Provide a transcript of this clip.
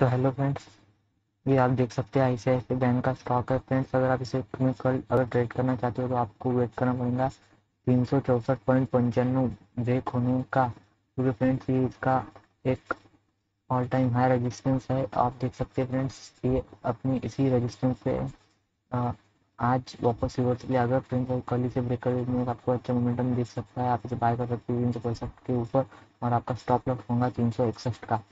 तो hello friends, ये आप देख सकते हैं ICICI बैंक का स्टॉक है फ्रेंड्स। अगर आप इसे कल अगर ट्रेड करना चाहते हो तो आपको वेट करना पड़ेगा 364.95 ब्रेक होने का, क्योंकि फ्रेंड्स ये इसका एक ऑल टाइम हाई रेजिस्टेंस है। आप देख सकते हैं फ्रेंड्स, ये अपनी इसी रेजिस्टेंस पे आज वापस रिवर्स लिया। अगर फ्रेंड्स कल इसे ब्रेक करने का आपको अच्छा मोमेंटम दिख सकता है, आप इसे बाय कर सकते हो 365 के ऊपर और आपका स्टॉप लॉस होगा 361 का।